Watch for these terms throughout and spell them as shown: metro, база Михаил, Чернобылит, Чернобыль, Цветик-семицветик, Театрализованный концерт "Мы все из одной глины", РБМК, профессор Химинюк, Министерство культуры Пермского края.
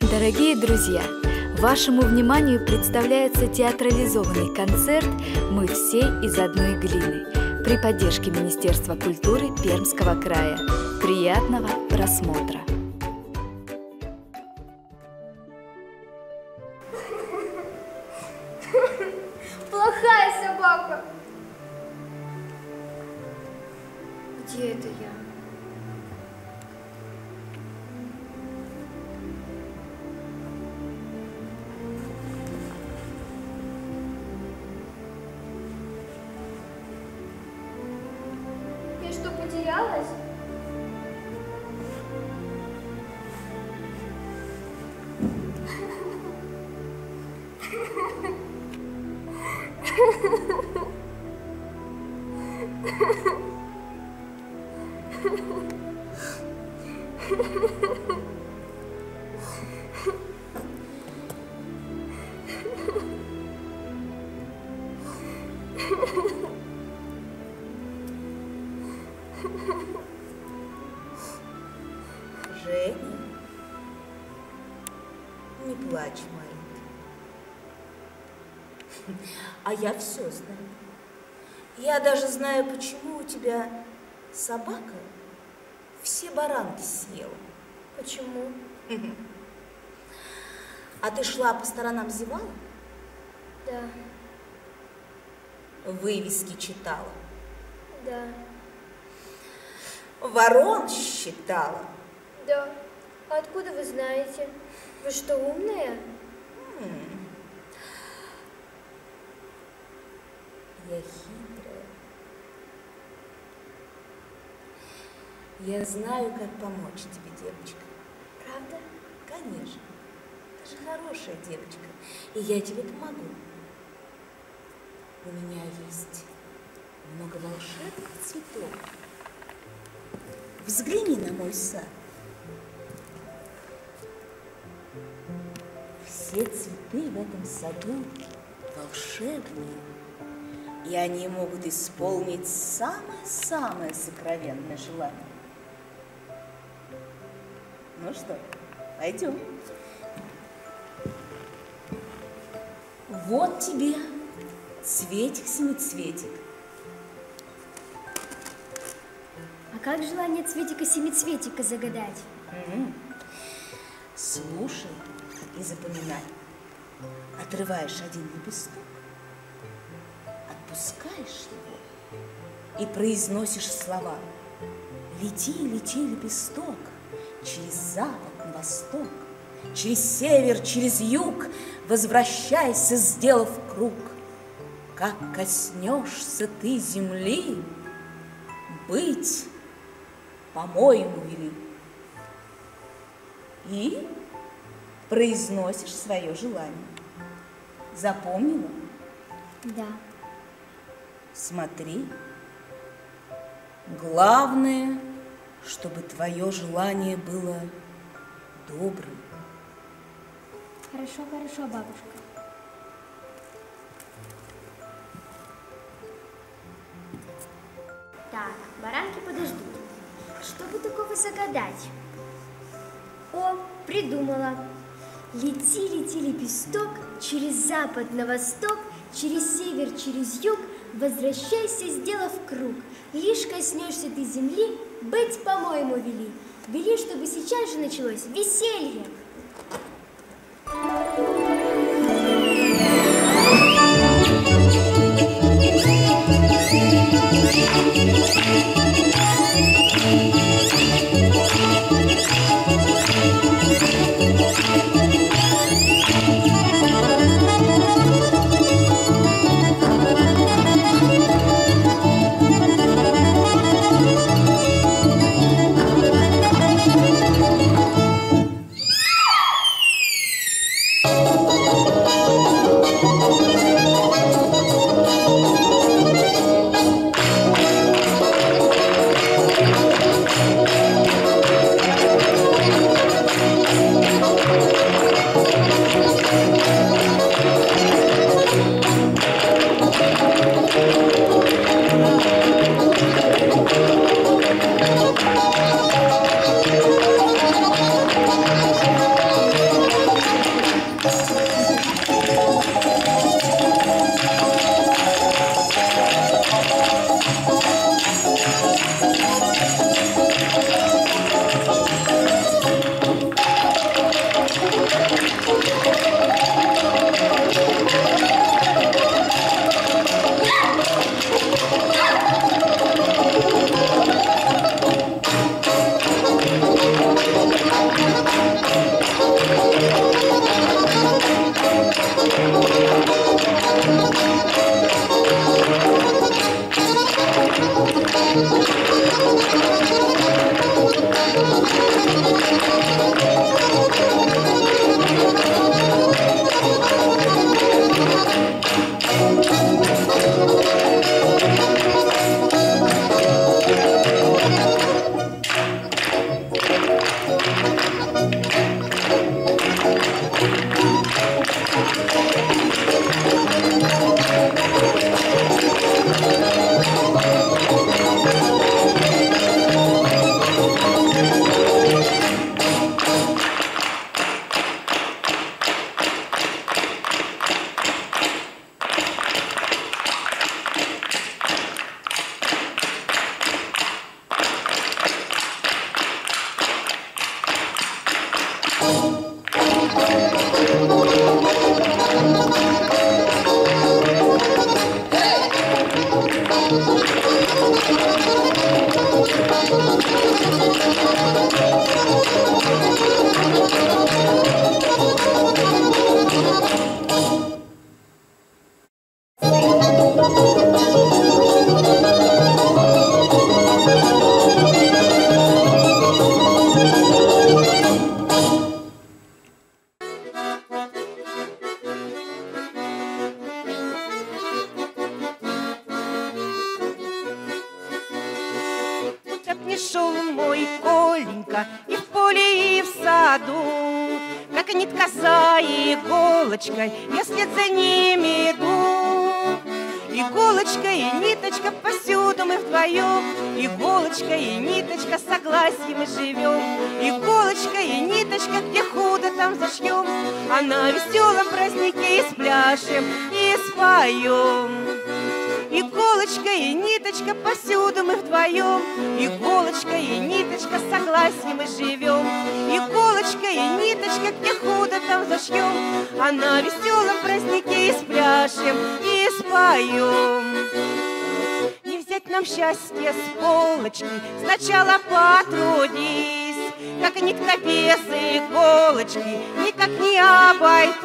Дорогие друзья, вашему вниманию представляется театрализованный концерт «Мы все из одной глины» при поддержке Министерства культуры Пермского края. Приятного просмотра! Плохая собака! Где это я? Потерялась? Женя, не плачь, маленькая. А я все знаю. Я даже знаю, почему у тебя собака все баранки съела. Почему? А ты шла по сторонам, зевала? Да. Вывески читала? Да. Ворон считала? Да. А откуда вы знаете? Вы что, умная? Я хитрая. Я знаю, как помочь тебе, девочка. Правда? Конечно. Ты же хорошая девочка. И я тебе помогу. У меня есть много волшебных цветов. Взгляни на мой сад. Все цветы в этом саду волшебные, и они могут исполнить самое-самое сокровенное желание. Ну что, пойдем. Вот тебе цветик-семицветик. А как желание цветика-семицветика загадать? Слушай и запоминай. Отрываешь один лепесток, отпускаешь его и произносишь слова. Лети, лети, лепесток, через запад на восток, через север, через юг, возвращайся, сделав круг. Как коснешься ты земли, быть по-моему вели. И произносишь свое желание. Запомнила? Да. Смотри. Главное, чтобы твое желание было добрым. Хорошо, хорошо, бабушка. Так, баранки подождут. Что бы такого загадать? О, придумала. Лети, лети, лепесток, через запад на восток, через север, через юг, возвращайся, сделав круг. Лишь коснешься ты земли, быть, по-моему, вели. Вели, чтобы сейчас же началось веселье. Нагнет коса иголочкой, если за ними иду. Иголочка и ниточка, повсюду мы вдвоем. Иголочка и ниточка, согласие мы живем. Иголочка и ниточка, где худо, там зашьем. А на веселом празднике и спляшем, и споем. Иголочка и ниточка, повсюду мы вдвоем. Иголочка и ниточка, согласие мы живем. Иголочка и ниточка, где худо, там зашьем. А на веселом празднике и спляшем, и споем. Нам счастье с полочки, сначала потрудись, как никто без иголочки никак не обойтись.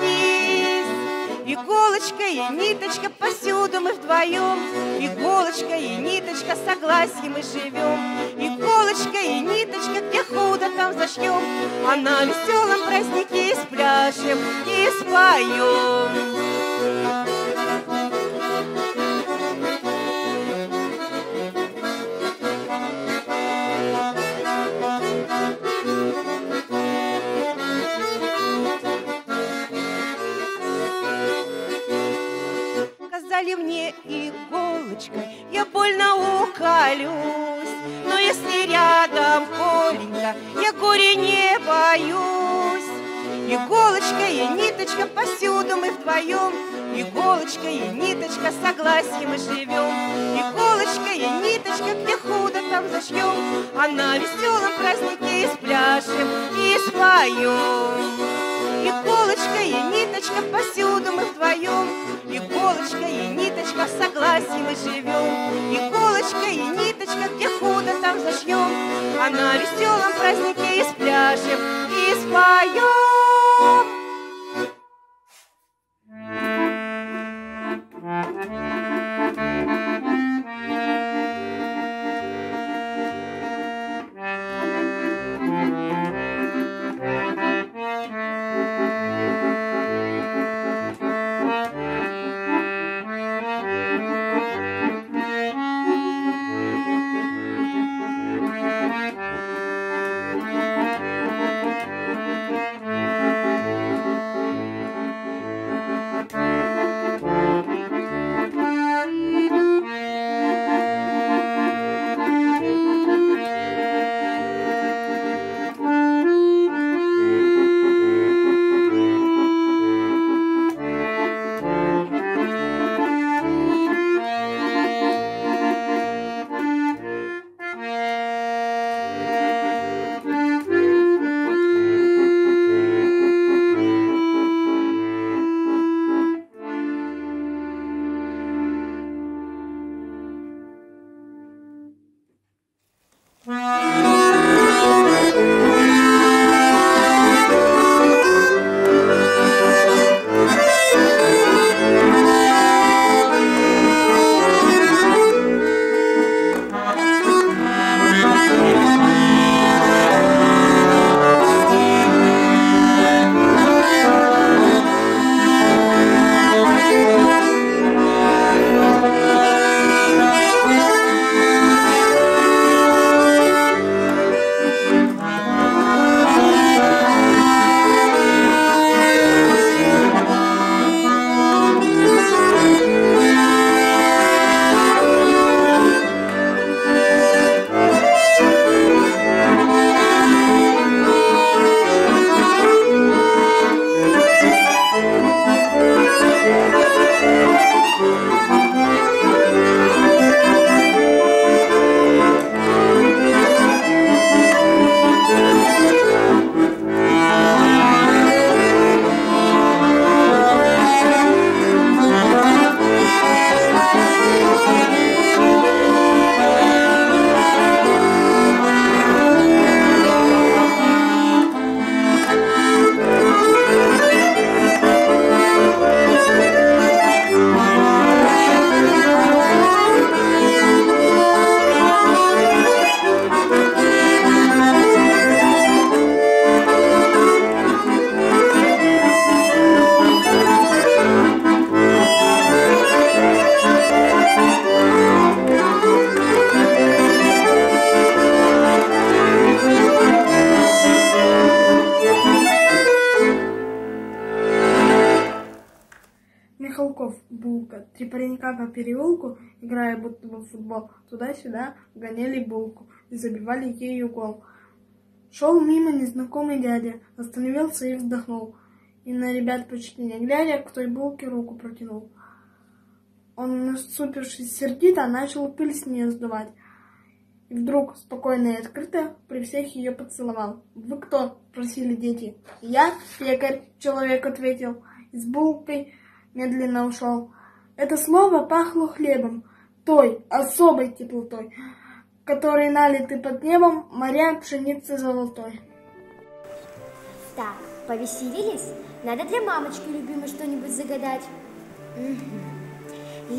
Иголочка и ниточка, повсюду мы вдвоем. Иголочка и ниточка, согласие мы живем. Иголочка и ниточка, где худо, там зашьем. А на веселом празднике и спляшем, и споем. Казали мне иголочкой, я больно уколюсь, но если рядом Коленька, я горе не боюсь. Иголочка и ниточка, повсюду мы вдвоем. Иголочка и ниточка, согласие мы живем. Иголочка и ниточка, где худо, там зашьем. А на веселом празднике и спляшем, и споем. Иголочка и ниточка, повсюду мы вдвоем. Иголочка и ниточка, в согласии мы живем. Иголочка и ниточка, где худо, там зашьем. А на веселом празднике и спляшем, и споем. колков булка. Три паренька по переулку, играя будто бы в футбол, туда-сюда гоняли булку и забивали ею гол. Шел мимо незнакомый дядя, остановился и вздохнул. И на ребят почти не глядя, к той булке руку протянул. Он, насупившись сердито, начал пыль с нее сдувать. И вдруг, спокойно и открыто, при всех ее поцеловал. «Вы кто?» – спросили дети. «Я пекарь», – человек ответил. И с булкой медленно ушел. Это слово пахло хлебом, той особой теплотой, которой налиты под небом моря пшеницы золотой. Так, повеселились? Надо для мамочки любимой что-нибудь загадать. Угу.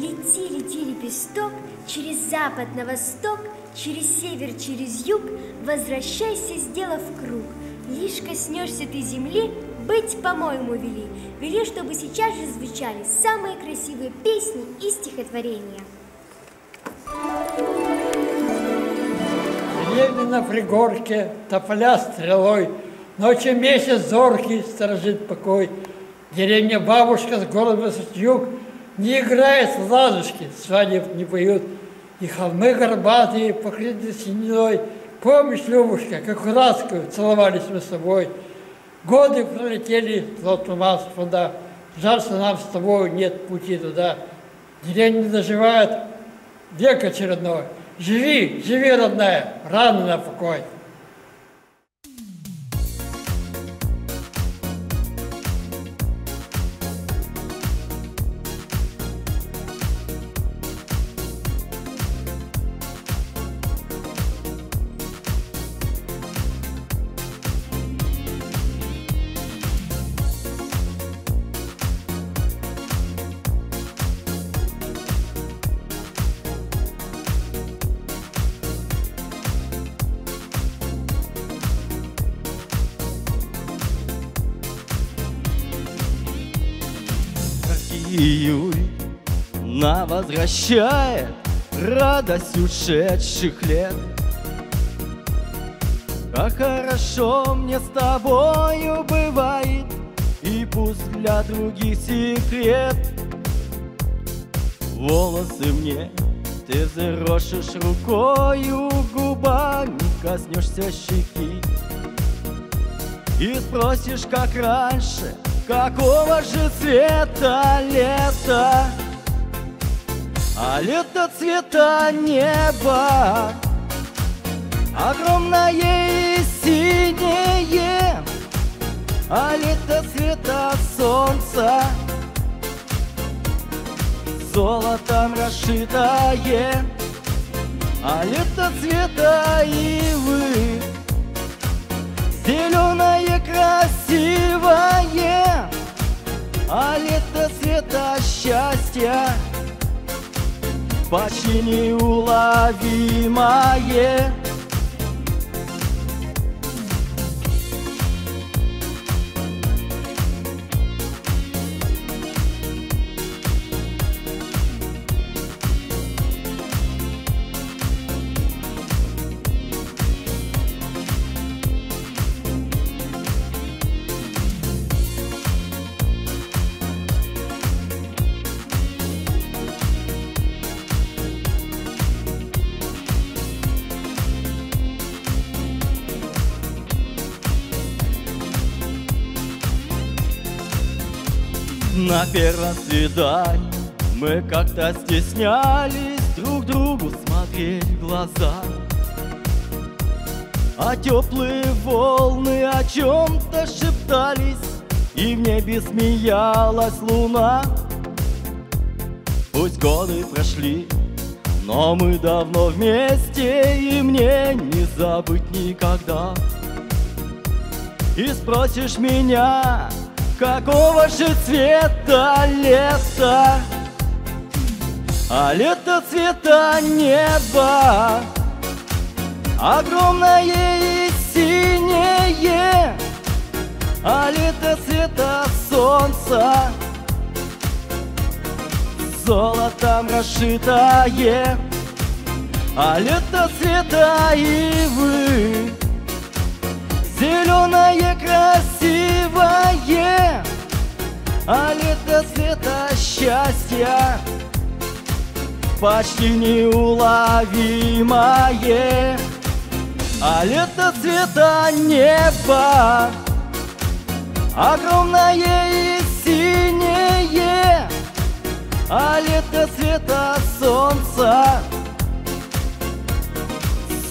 Лети, лети, лепесток, через запад на восток, через север, через юг, возвращайся, сделав круг. Лишь коснешься ты земли, быть, по-моему, вели. Вели, чтобы сейчас же звучали самые красивые песни и стихотворения. Деревья на пригорке, тополя стрелой, ночью месяц зоркий сторожит покой. Деревня бабушка с городом высотюк не играет в ладушки, свадеб не поют. И холмы горбатые, покрыты сединой. Помнишь, Любушка, как в ласку целовались мы с тобой? Годы пролетели, но туман спада. Жаль, что нам с тобой нет пути туда. Деревня доживает век очередной. Живи, живи, родная, рано на покой. Июль нам возвращает радость ушедших лет. Как хорошо мне с тобою бывает, и пусть для других секрет. Волосы мне ты взъерошишь рукою, губами коснешься щеки и спросишь, как раньше, какого же цвета лето? А лето цвета неба, огромное и синее. А лето цвета солнца, золотом расшитое. А лето цвета ивы, зеленое красивое. А лето цвета счастья, почти неуловимое. На первом свидании мы как-то стеснялись друг другу смотреть в глаза. А теплые волны о чем-то шептались, и в небе смеялась луна. Пусть годы прошли, но мы давно вместе, и мне не забыть никогда. И спросишь меня, какого же цвета лето? А лето цвета неба, огромное и синее. А лето цвета солнца, золотом расшитое. А лето цвета ивы, зеленое красивое. А лето цвета счастья, счастья почти неуловимое, а лето цвета неба огромное и синее, а лето цвета солнца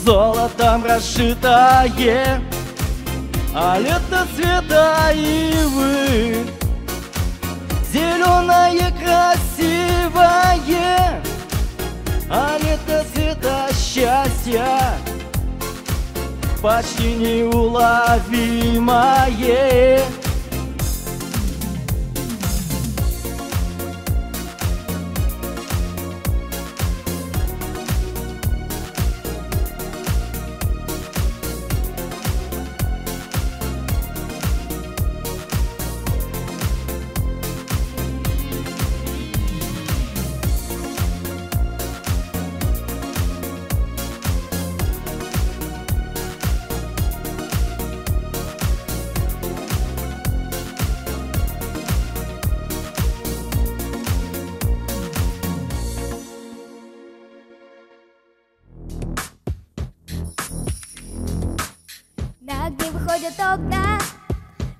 золотом расшитое, а лето цвета ивы зеленое красивое, а лето цвета счастья почти неуловимое. Окна.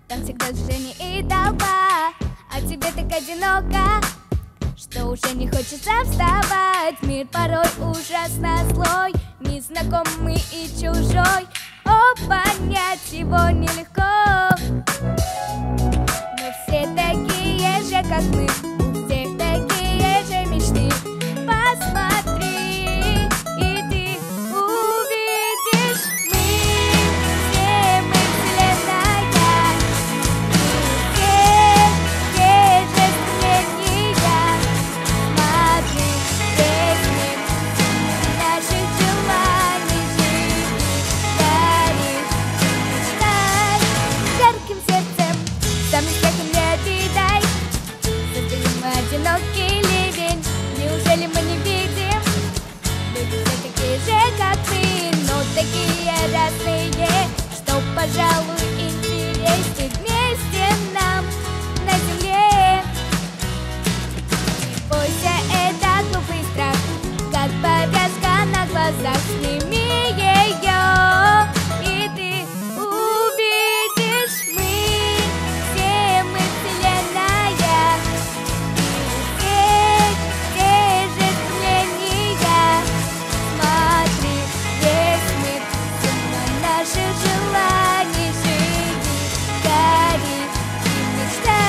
Там всегда движение и толпа, а тебе так одиноко, что уже не хочется вставать. Мир порой ужасно злой, незнакомый и чужой, о, понять его нелегко. Но все такие же, как мы, у всех такие же мечты. Посмотри, и ты увидишь, одинокий ливень. Неужели мы не видим? Люди все такие же, как ты, но такие разные, что, пожалуй, интереснее вместе нам на земле. Бойся, это глупый страх, как повязка на глазах. Сними ее, и ты увидишь, мы вселенная. Наши желания жить, горит и мечтать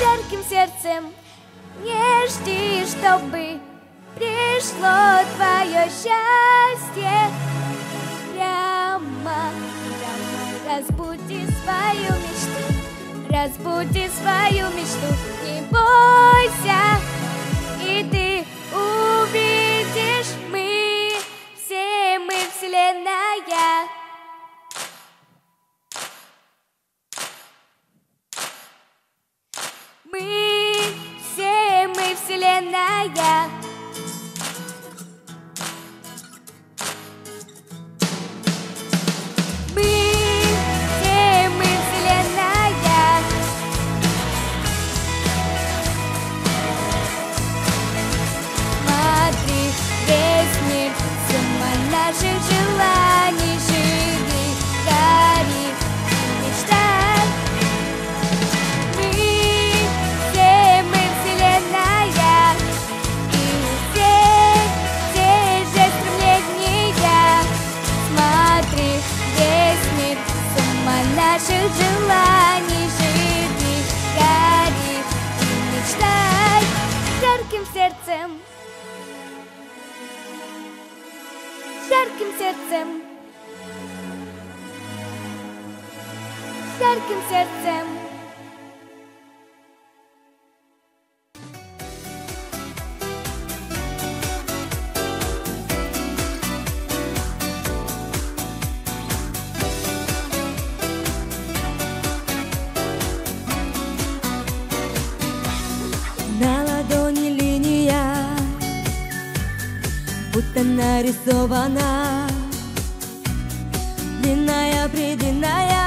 жарким сердцем. Не жди, чтобы пришло твое счастье. Прямо разбуди свою мечту, разбуди свою мечту. Не бойся, и ты увидишь, мы вселенная. Мы вселенная. Мы вселенная. Смотри, весь мир, сумма наших желаний. Живи, гори, мечтай. Наших желаний живи, гори и мечтай жарким сердцем, жарким сердцем, жарким сердцем. Нарисована длинная, предлинная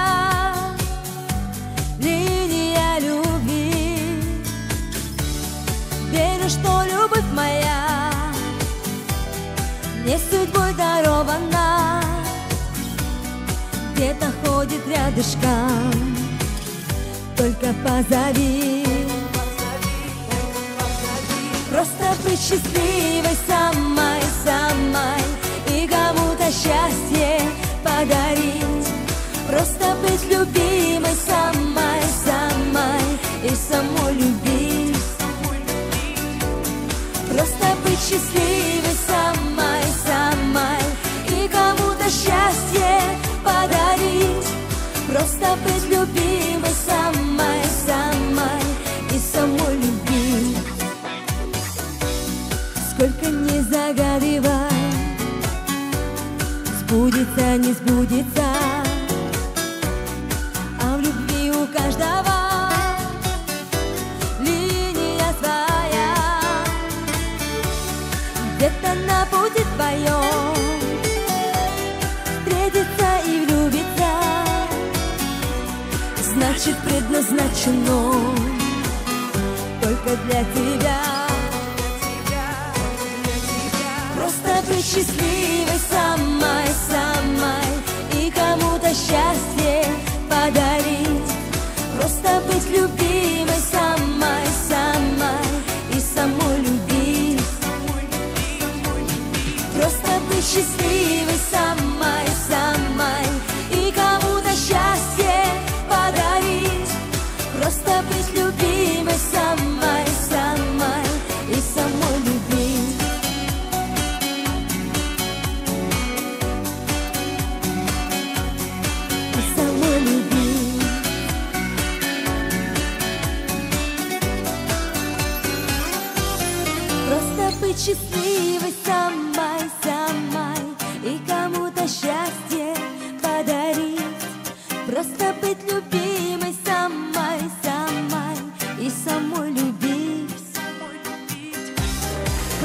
линия любви. верю, что любовь моя мне судьбой дарована. Где-то ходит рядышком, только позови. Просто быть счастливой самой-самой и кому-то счастье подарить. Просто быть любимой самой-самой и самой любить. Просто быть счастливой самой-самой и кому-то счастье подарить. Просто быть любимой самой-самой и самой любить. Сколько не загадывай, сбудется, не сбудется, а в любви у каждого линия своя. Где-то на пути твоем встретится и влюбится, значит предназначено только для тебя. Просто быть счастливой самой-самой и кому-то счастье подарить. Просто быть любимой самой-самой и самой любить. Просто быть счастливой самой-самой и кому-то счастье подарить. Просто быть любимой самой-самой и самой любить. Счастливой самой-самой и кому-то счастье подарить. Просто быть любимой самой-самой и самой любить.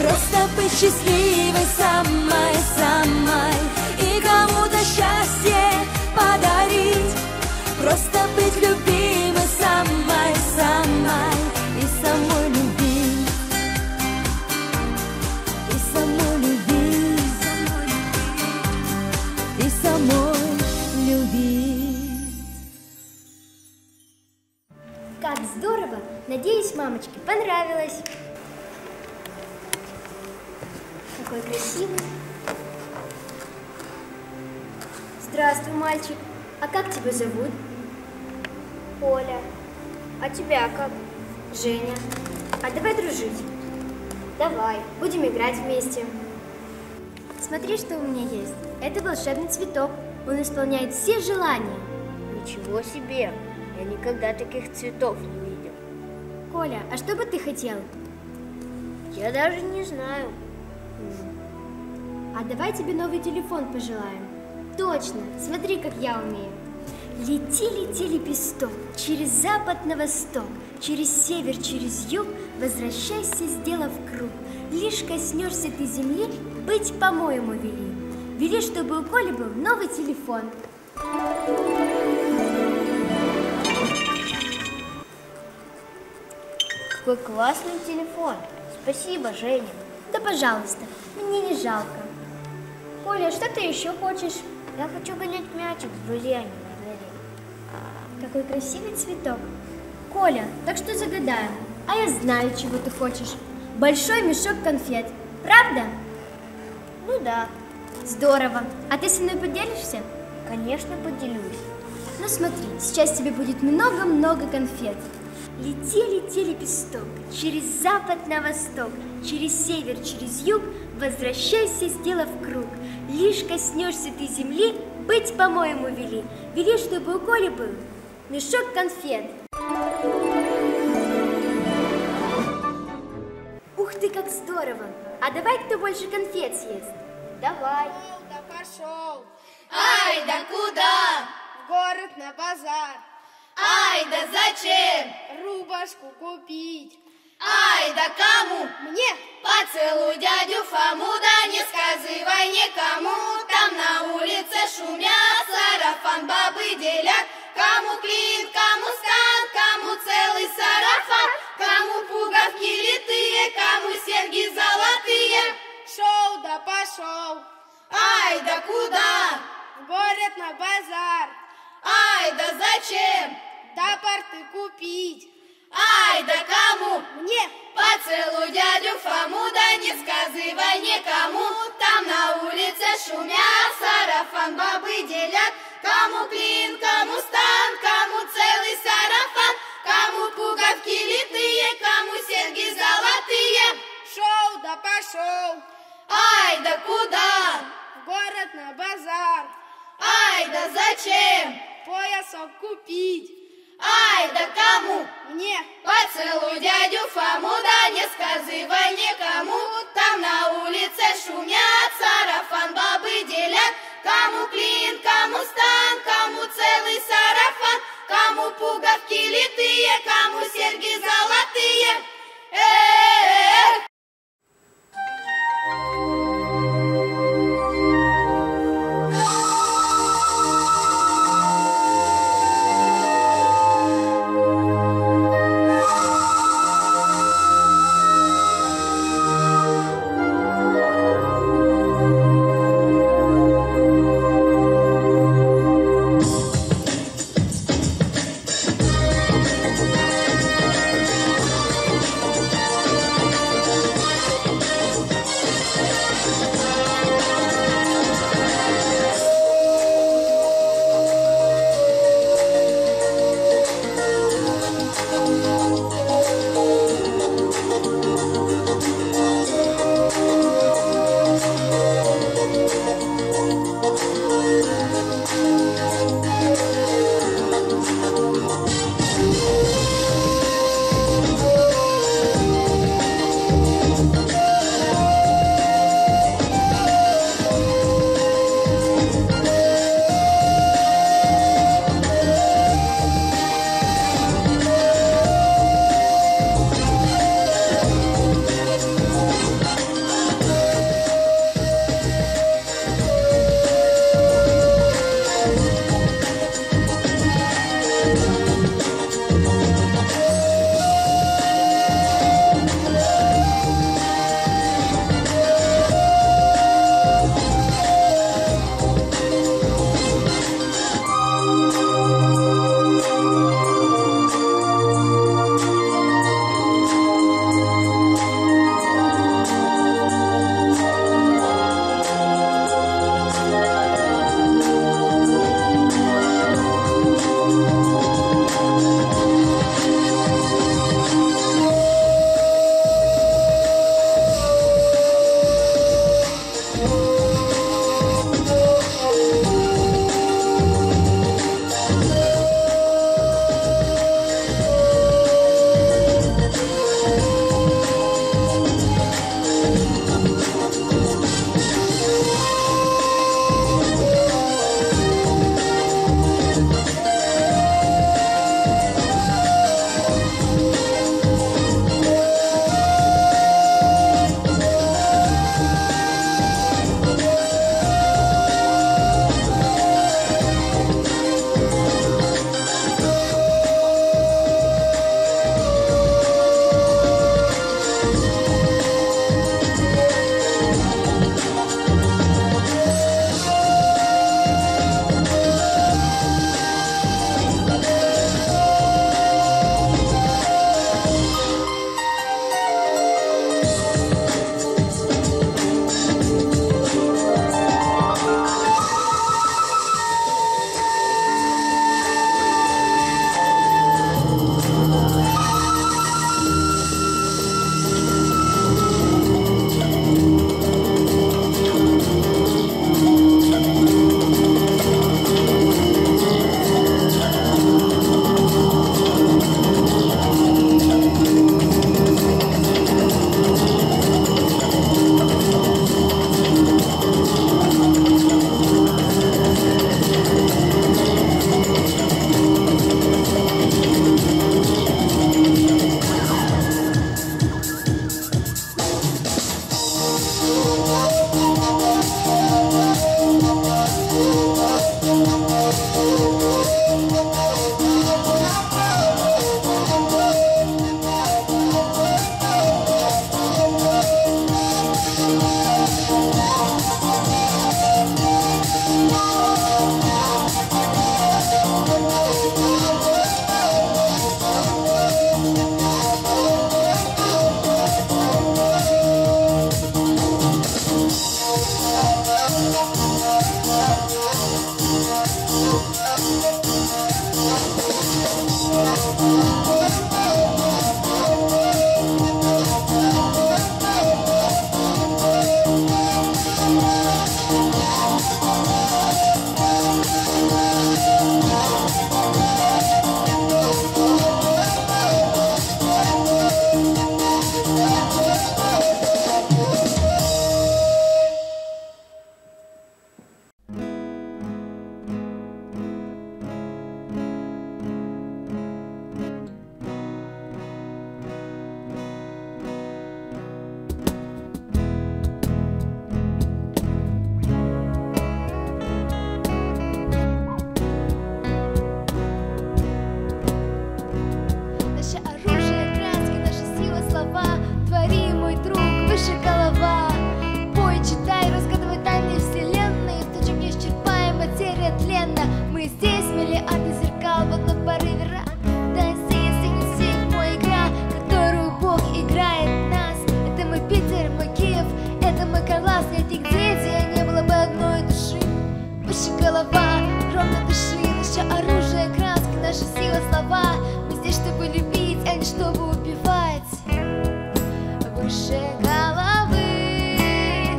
Просто быть счастливой самой-самой и кому-то счастье подарить. Просто быть любимой самой-самой и самой любить. Как здорово! Надеюсь, мамочке понравилось. Какой красивый. Здравствуй, мальчик. А как тебя зовут? Оля. А тебя как? Женя. А давай дружить? Давай. Будем играть вместе. Смотри, что у меня есть. Это волшебный цветок. Он исполняет все желания. Ничего себе! Я никогда таких цветов не видел. Коля, а что бы ты хотел? Я даже не знаю. А давай тебе новый телефон пожелаем. Точно! Смотри, как я умею. Лети-лети, лепесток, через запад на восток, через север, через юг, возвращайся, сделав круг. Лишь коснешься ты земли, быть, по-моему, вели. Вели, чтобы у Коли был новый телефон. Какой классный телефон. Спасибо, Женя. Да, пожалуйста, мне не жалко. Коля, что ты еще хочешь? Я хочу гонять мячик с друзьями на дворе. Какой красивый цветок. Коля, так что загадаем? А я знаю, чего ты хочешь. Большой мешок конфет. Правда? Ну да. Здорово. А ты со мной поделишься? Конечно, поделюсь. Ну смотри, сейчас тебе будет много-много конфет. Лети-лети, лепесток, через запад на восток, через север, через юг, возвращайся, сделав круг. Лишь коснешься ты земли, быть, по-моему, вели. Вели, чтобы у Коли был мешок конфет. Ух ты, как здорово! А давай кто больше конфет съест? Давай. Да пошел! Ай, да куда? В город на базар. Ай, да зачем? Рубашку купить. Ай, да кому? Мне. Поцелуй дядю Фому, да не сказывай никому. Там на улице шумят, сарафан бабы делят. Кому клин, кому стан, кому целый сарафан, кому пуговки литые, кому серьги золотые. Шоу да пошел, ай да куда? Борят на базар, ай да зачем? Да порты купить, ай да кому? Мне поцелуй дядю Фому, да не сказывай никому. Там на улице шумят, сарафан бабы делят. Кому клин, кому стан, кому целый сарафан, кому пуговки литые, кому серьги золотые. Шел да пошел, ай да куда? В город на базар, ай да зачем? Поясок купить, ай да кому? Мне поцелуй дядю Фому, да не сказывай никому. Там на улице шумят, сарафан бабы делят. Кому клин, кому стан, кому целый сарафан, кому пуговки литые, кому серьги золотые. чтобы убивать выше головы,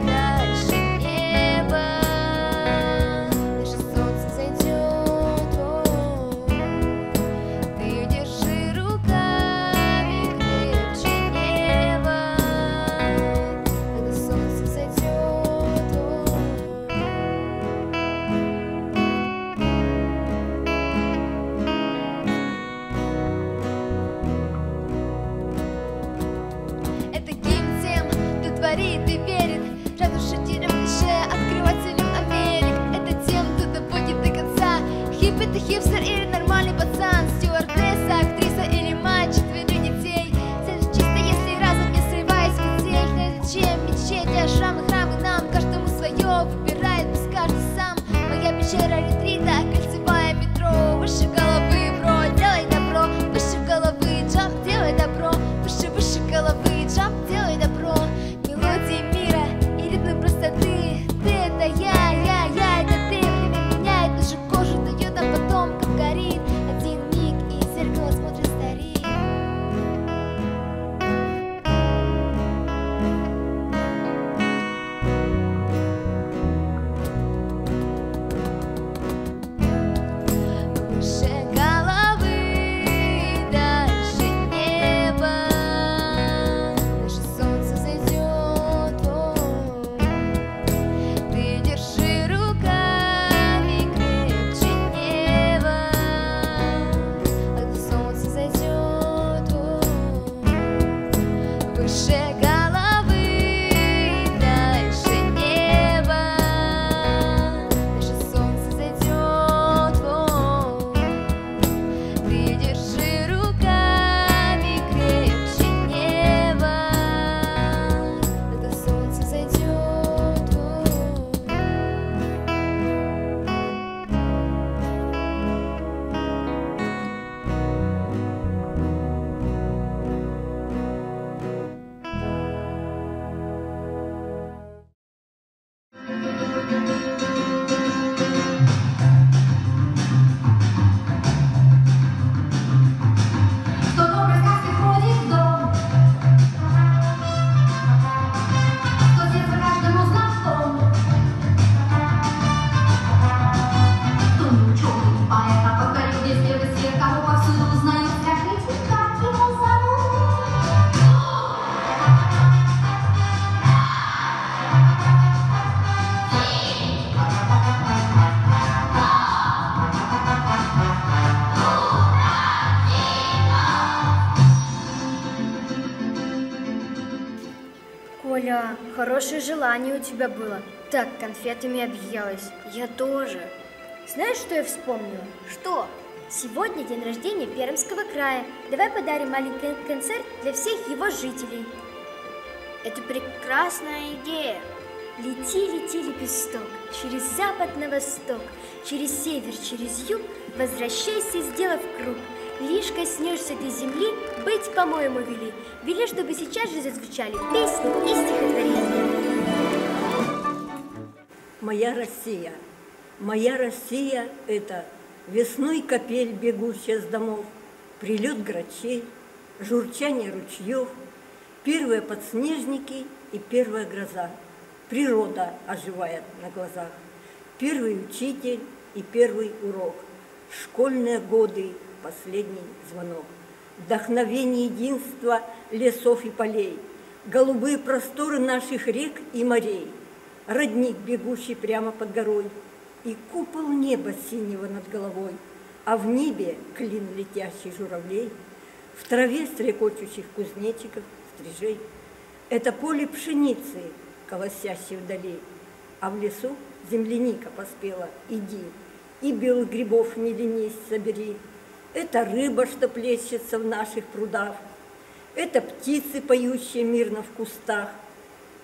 дальше неба. Даже солнце зайдет, ты ее держи руками крепче неба. Когда солнце зайдет, творит и верит, радушителем клише, открывателем Америк. Это тем, кто доводит до конца. Хип это хипстер или нормальный пацан, стюардесса, актриса или мать четверых детей. Цель чисто, если разом не срываясь в цель. Зачем мечеть, а шрамы, храмы нам, каждому свое, выбирает пусть каждый сам. Моя пещера ретрита, кольцевая метро, выше головы, бро, делай добро, выше головы, джамп, делай добро, выше, выше головы, джамп, делай добро. Хорошее желание у тебя было. Так конфетами объелась. Я тоже. Знаешь, что я вспомнила? Что? Сегодня день рождения Пермского края. Давай подарим маленький концерт для всех его жителей. Это прекрасная идея. Лети, лети, лепесток, через запад на восток, через север, через юг, возвращайся, сделав круг. Лишь коснешься ты земли, быть, по-моему, вели. Вели, чтобы сейчас же зазвучали песни и стихотворения. Моя Россия. Моя Россия – это весной капель, бегущая с домов, прилет грачей, журчание ручьев, первые подснежники и первая гроза. Природа оживает на глазах. Первый учитель и первый урок. Школьные годы. Последний звонок. Вдохновение единства лесов и полей, голубые просторы наших рек и морей, родник, бегущий прямо под горой, и купол неба синего над головой, а в небе клин летящий журавлей, в траве стрекочущих кузнечиков, стрижей. Это поле пшеницы, колосящей вдали, а в лесу земляника поспела, иди, и белых грибов не ленись, собери. Это рыба, что плещется в наших прудах, это птицы, поющие мирно в кустах,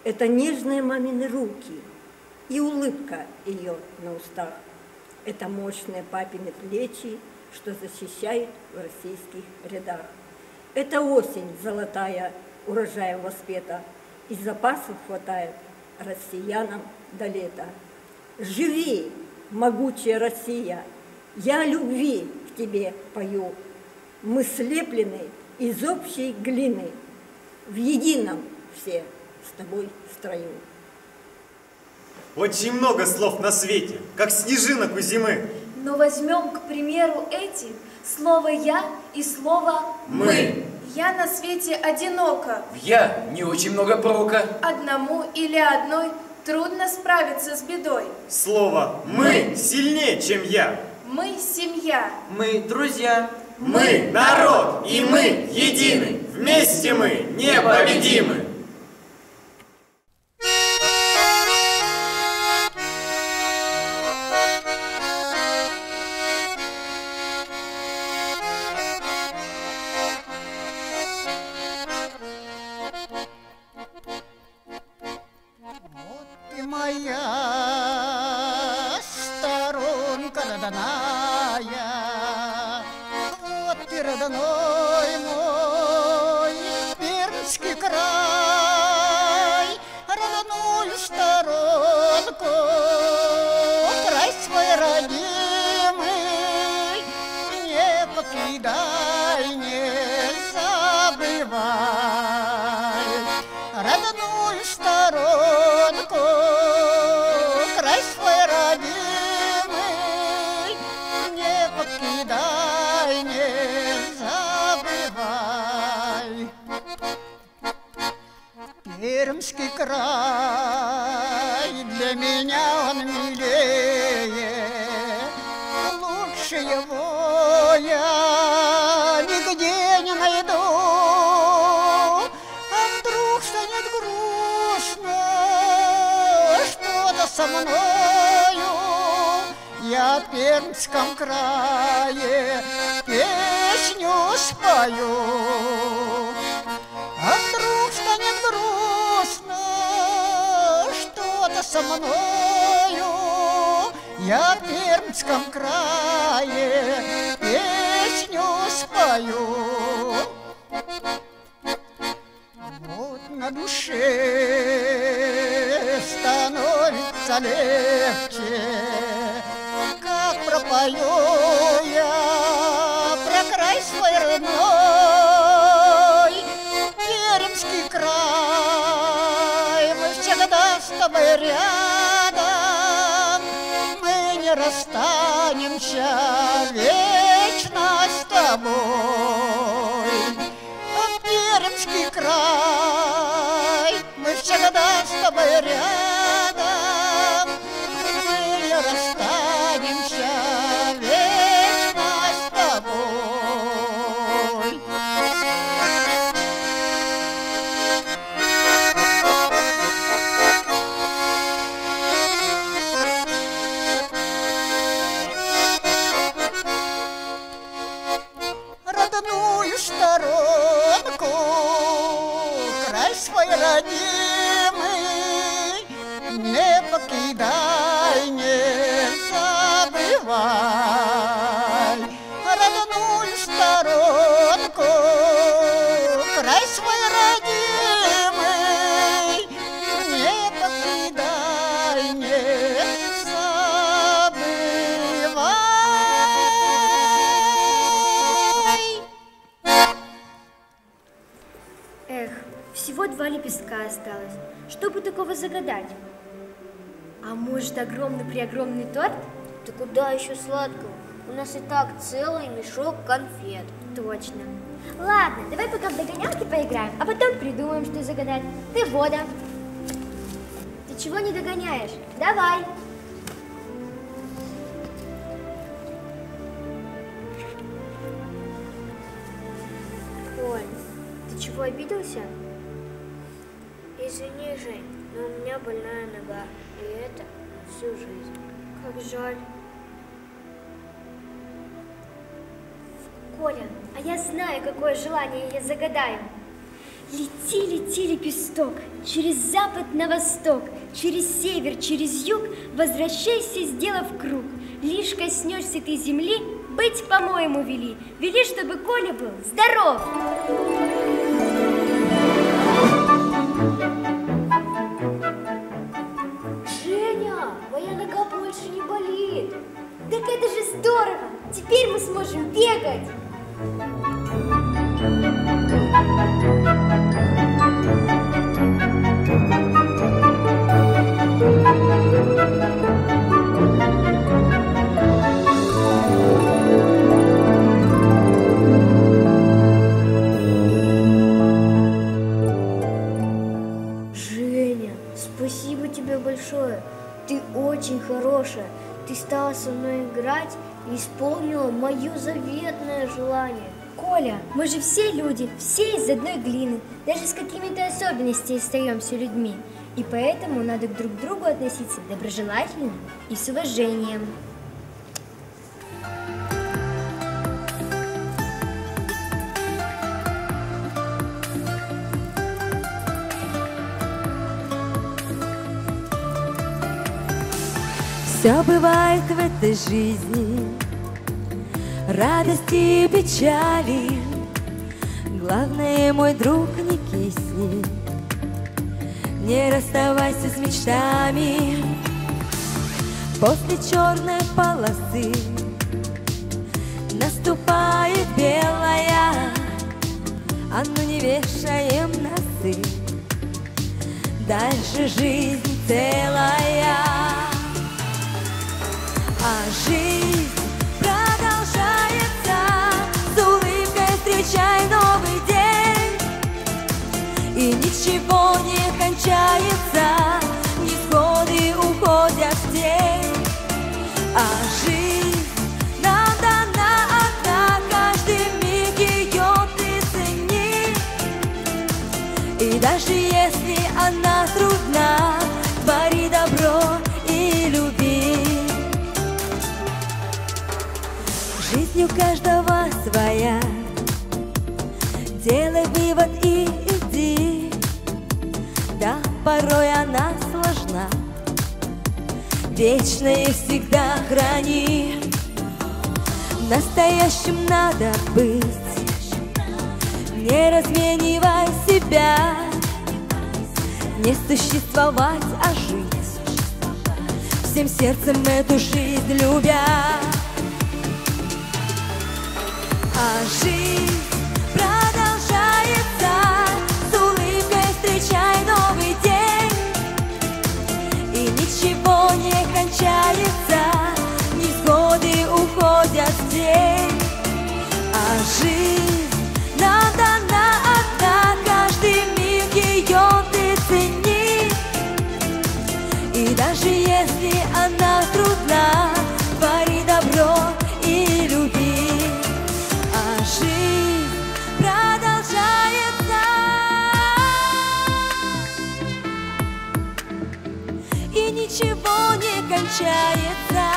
это нежные мамины руки и улыбка ее на устах, это мощные папины плечи, что защищают в российских рядах. Это осень золотая, урожаем воспета, и запасов хватает россиянам до лета. Живи, могучая Россия, я любви тебе пою. Мы слеплены из общей глины, в едином все с тобой строю. Очень много слов на свете, как снежинок у зимы. Но возьмем, к примеру, эти слово «я» и слово «мы». Я на свете одиноко. В «я» не очень много прока. Одному или одной трудно справиться с бедой. Слово «мы» сильнее, чем «я». Мы семья. Мы друзья. Мы народ, и мы едины. Вместе мы непобедимы. Пермский край, для меня он милее, лучше его я нигде не найду. А вдруг станет грустно что-то со мною, я в Пермском крае песню спою. Со мною я в Пермском крае песню спою. Вот на душе становится легче, как пропою я про край свой родной. Пермский край, мы всегда с тобой рядом, останемся вечно с тобой. Пермский край, мы всегда с тобой рядом, мы не расстанемся вечно с тобой. Родимый, не покидай, не забывай родную сторонку, край свой родимый, не покидай, не забывай. Эх, всего 2 лепестка осталось. Что бы такого загадать? А может, огромный-преогромный торт? Да куда еще сладкого? У нас и так целый мешок конфет. Точно. Ладно, давай пока в догонялки поиграем, а потом придумаем, что загадать. Ты вода. Ты чего не догоняешь? Давай. Ой, ты чего, обиделся? Извини, Жень, но у меня больная нога, и это всю жизнь. Как жаль. Коля, а я знаю, какое желание я загадаю. Лети, лети, лепесток, через запад на восток, через север, через юг, возвращайся, сделав круг. Лишь коснешься ты земли, быть, по-моему, вели. Вели, чтобы Коля был здоров. Так это же здорово! Теперь мы сможем бегать! Спасибо тебе большое, ты очень хорошая, ты стала со мной играть и исполнила мое заветное желание. Коля, мы же все люди, все из одной глины, даже с какими-то особенностями остаемся людьми, и поэтому надо друг к другу относиться доброжелательно и с уважением. Все бывает в этой жизни, радости и печали. Главное, мой друг, не кисни, не расставайся с мечтами. После черной полосы наступает белая. А ну не вешаем носы, дальше жизнь целая. А жизнь продолжается, с улыбкой встречай новый день. И ничего не кончается, невзгоды уходят в тень. А жизнь нам дана одна, каждый миг ее ты цени. И даже если она трудна, твори добро и люби. Жизнь у каждого своя, делай вывод и иди. Да, порой она сложна, вечно и всегда храни. Настоящим надо быть, не разменивай себя. Не существовать, а жить, всем сердцем эту жизнь любя. А жизнь продолжается, с улыбкой встречай новый день. И ничего не кончается, невзгоды уходят в тень. А жизнь нам дана одна, каждый миг ее ты цени. И даже если она трудна, твори добро и люби. Жизнь продолжается, и ничего не кончается.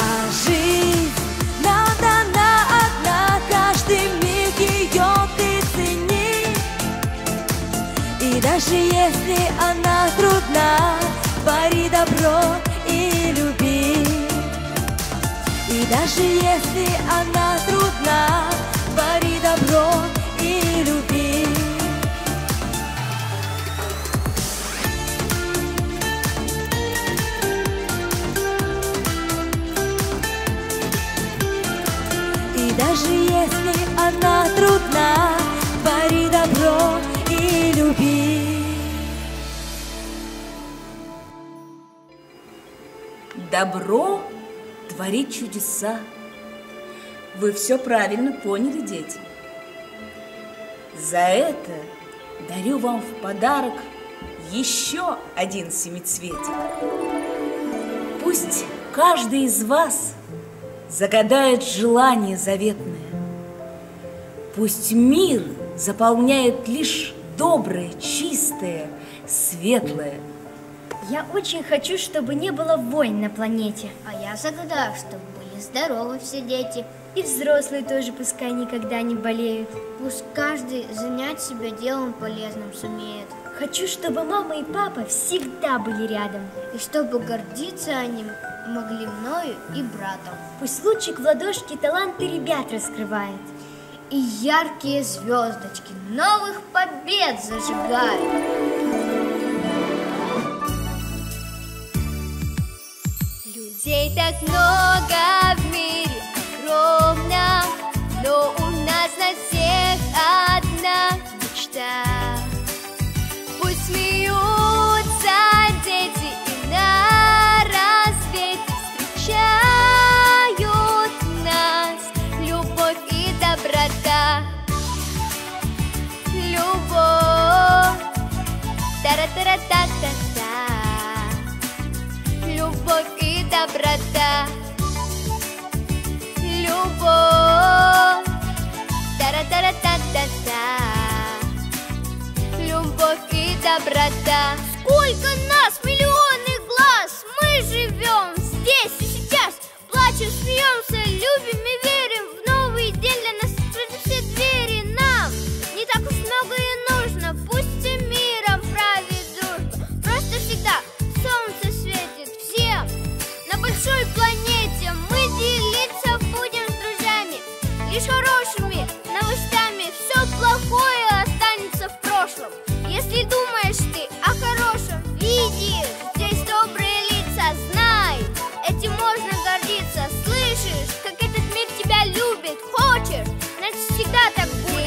А жизнь нам дана одна, каждый миг ее ты цени. И даже если она трудна, твори добро и люби. И даже если она трудна, твори добро и люби. И даже если она трудна, твори добро и люби. Добро творить чудеса. Вы все правильно поняли, дети. За это дарю вам в подарок еще один семицветик. Пусть каждый из вас загадает желание заветное. Пусть мир заполняет лишь доброе, чистое, светлое. Я очень хочу, чтобы не было войн на планете. А я загадаю, чтобы были здоровы все дети. И взрослые тоже пускай никогда не болеют. Пусть каждый занять себя делом полезным сумеет. Хочу, чтобы мама и папа всегда были рядом. И чтобы гордиться они могли мною и братом. Пусть лучик в ладошке таланты ребят раскрывает. И яркие звездочки новых побед зажигают. Людей так много в мире огромно. Ля-ля-ля. Сколько нас, миллионы глаз, мы живем здесь и сейчас. Плачем, смеемся, любим и верим. В новый день для нас открыты все двери. Нам не так уж много и нужно. Пусть и миром правит дружба. Просто всегда солнце светит всем на большой планете. Мы делиться будем с друзьями лишь хорошими новостями. Все плохое останется в прошлом. Если думаешь ты о хорошем, видишь здесь добрые лица, знай, этим можно гордиться. Слышишь, как этот мир тебя любит, хочешь, значит всегда так будет.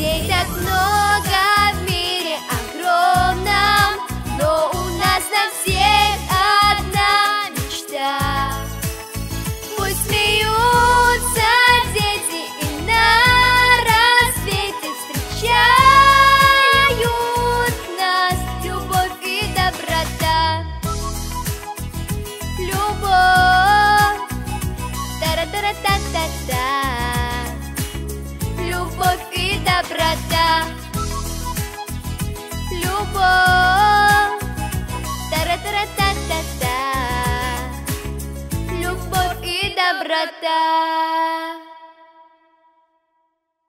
И так много в мире, огромно, но у нас на всех одна мечта. Пусть смеются дети и на рассвете встречают. Людей так много в мире огромном, но у нас на всех одна мечта. Пусть смеются дети и на рассвете встречают нас любовь и доброта. Любовь, та-ра-та-ра-та-та-та. Любовь и доброта. Любовь, та-ра-та-ра-та-та-та. Любовь и доброта.